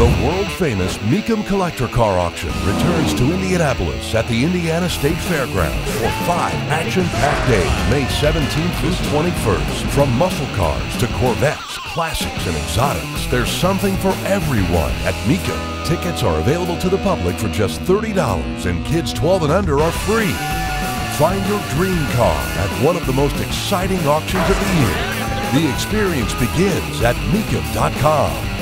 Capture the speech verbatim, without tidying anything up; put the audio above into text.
The world-famous Mecum collector car auction returns to Indianapolis at the Indiana State Fairgrounds for five action-packed days, May seventeenth through twenty-first. From muscle cars to Corvettes, classics, and exotics, there's something for everyone at Mecum. Tickets are available to the public for just thirty dollars, and kids twelve and under are free. Find your dream car at one of the most exciting auctions of the year. The experience begins at mecum dot com.